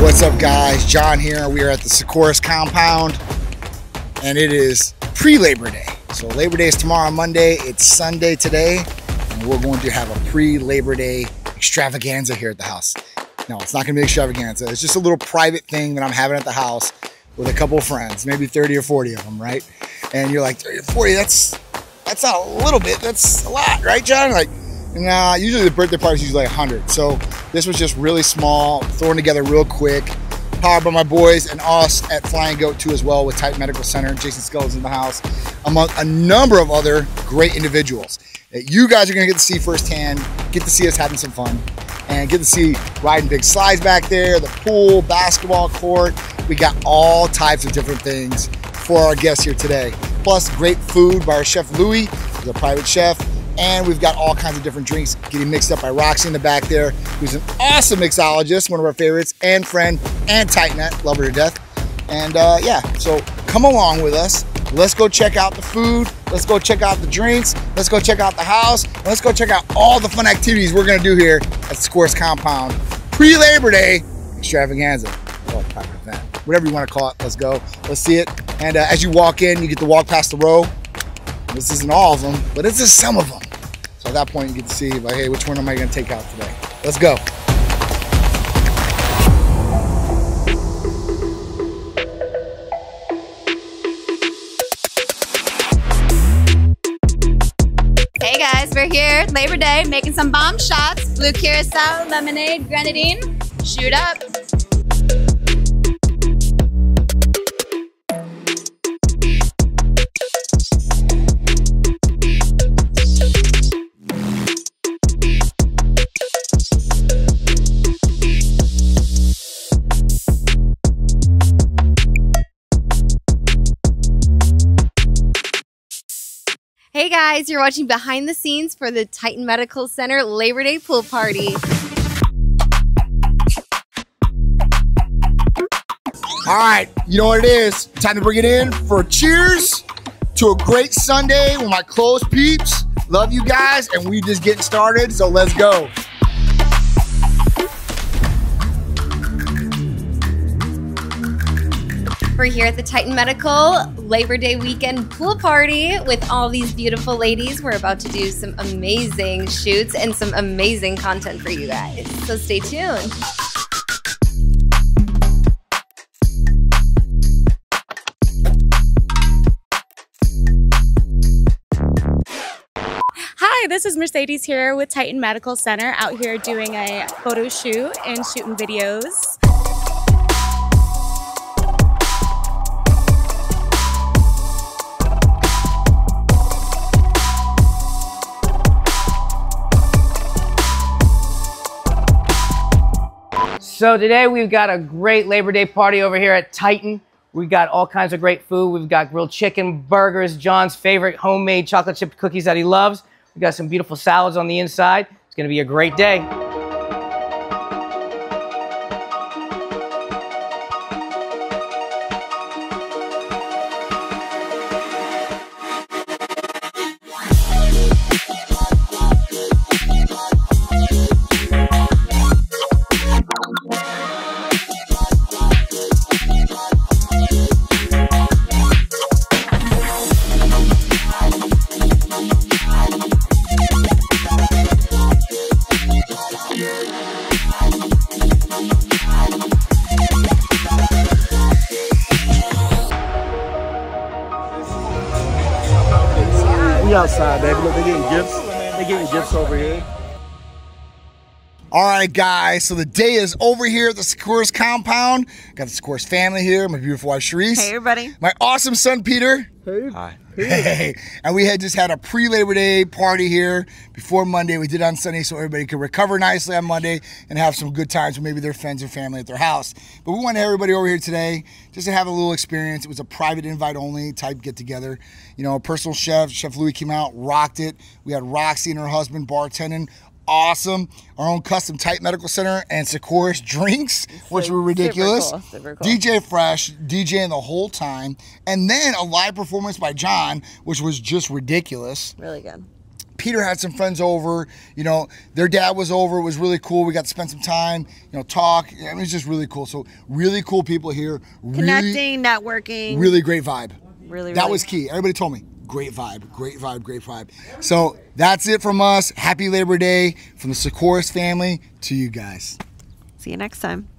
What's up, guys? John here. We are at the Tsikouris compound and it is pre-Labor Day. So Labor Day is tomorrow, Monday. It's Sunday today and we're going to have a pre-Labor Day extravaganza here at the house. No, it's not gonna be extravaganza. It's just a little private thing that I'm having at the house with a couple of friends, maybe 30 or 40 of them, right? And you're like, 30 or 40, that's not a little bit, that's a lot, right, John? Like, nah, usually the birthday party is usually like 100. So this was just really small, thrown together real quick, powered by my boys and us at Flying Goat too as well with Titan Medical Center, Jason Scullins in the house, among a number of other great individuals that you guys are gonna get to see firsthand, get to see us having some fun, and get to see riding big slides back there, the pool, basketball court. We got all types of different things for our guests here today. Plus great food by our chef Louie, who's a private chef. And we've got all kinds of different drinks getting mixed up by Roxy in the back there, who's an awesome mixologist, one of our favorites, and friend, and Titanette, love her to death. And yeah, so come along with us. Let's go check out the food. Let's go check out the drinks. Let's go check out the house. Let's go check out all the fun activities we're gonna do here at Tsikouris Compound. Pre-Labor Day extravaganza. Well, private event. Whatever you wanna call it, let's go. Let's see it. And as you walk in, you get to walk past the row. This isn't all of them, but this is some of them. So at that point, you get to see, like, hey, which one am I gonna take out today? Let's go. Hey guys, we're here, Labor Day, making some bomb shots. Blue curacao, lemonade, grenadine, shoot up. Hey guys, you're watching behind the scenes for the Titan Medical Center Labor Day pool party. All right, you know what it is. Time to bring it in for cheers to a great Sunday with my close peeps. Love you guys, and we just getting started, so let's go. We're here at the Titan Medical Labor Day weekend pool party with all these beautiful ladies. We're about to do some amazing shoots and some amazing content for you guys. So stay tuned. Hi, this is Mercedes here with Titan Medical Center, out here doing a photo shoot and shooting videos. So today we've got a great Labor Day party over here at Titan. We've got all kinds of great food. We've got grilled chicken, burgers, John's favorite homemade chocolate chip cookies that he loves. We've got some beautiful salads on the inside. It's gonna be a great day. Outside, baby. Look, they're getting gifts. They're getting gifts over here. All right, guys. So the day is over here at the Tsikouris compound. Got the Tsikouris family here. My beautiful wife, Sharice. Hey, everybody. My awesome son, Peter. Hey. Hi. Hey. And we had just had a pre-Labor Day party here before Monday. We did it on Sunday so everybody could recover nicely on Monday and have some good times with maybe their friends or family at their house. But we wanted everybody over here today just to have a little experience. It was a private invite only type get together. You know, a personal chef, Chef Louie, came out, rocked it. We had Roxy and her husband bartending. awesome. Our own custom Titan Medical Center and Tsikouris drinks, which were ridiculous. Super cool, super cool. DJ Fresh, DJing the whole time. And then a live performance by John, which was just ridiculous. Really good. Peter had some friends over, you know, their dad was over. It was really cool. We got to spend some time, you know, talk. It was just really cool. So really cool people here. Connecting, really, networking. Really great vibe. Really, that was key. Everybody told me. Great vibe, great vibe, great vibe. So that's it from us. Happy Labor Day from the Tsikouris family to you guys. See you next time.